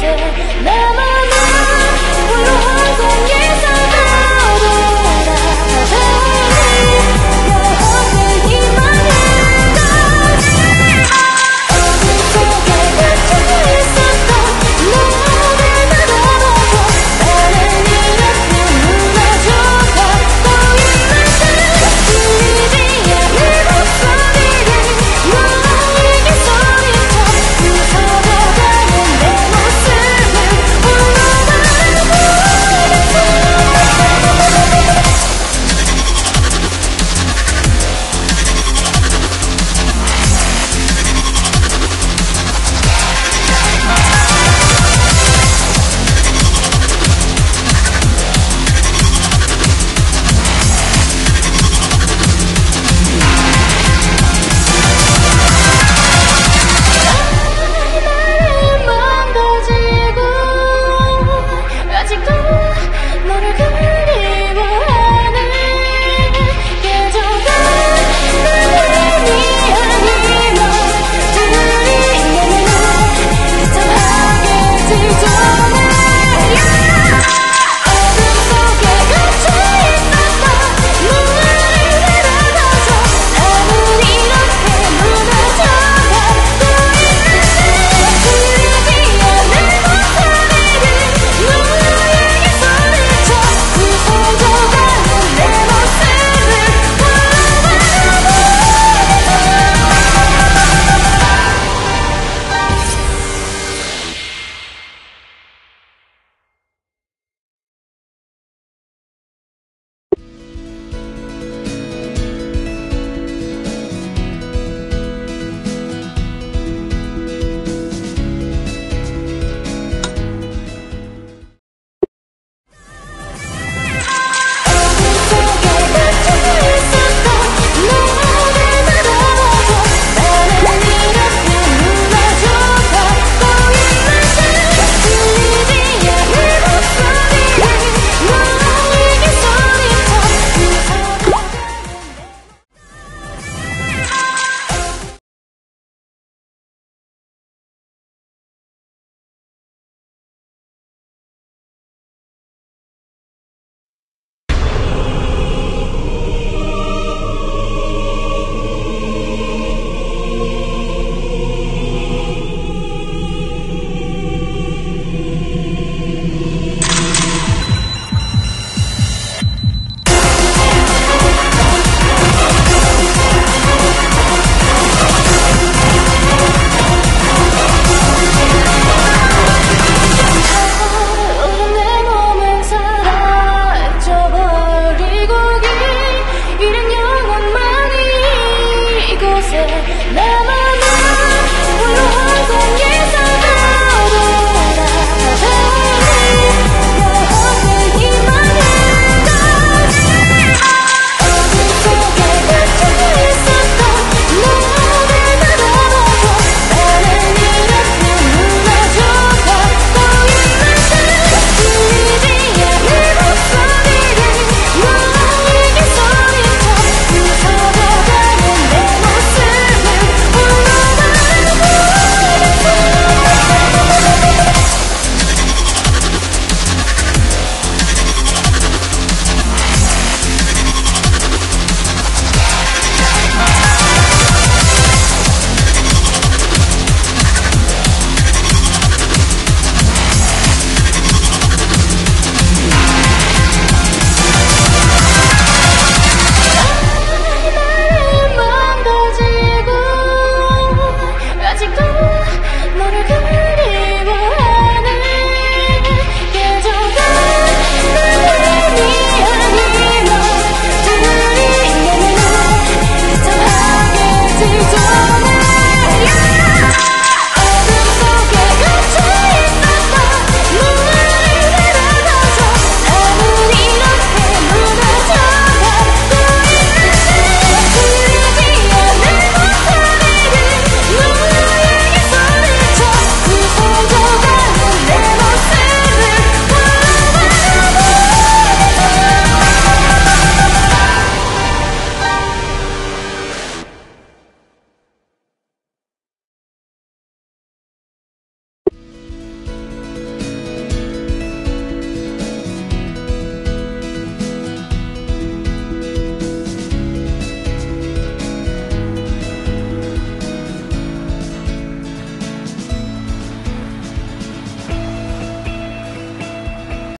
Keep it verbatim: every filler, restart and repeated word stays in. said,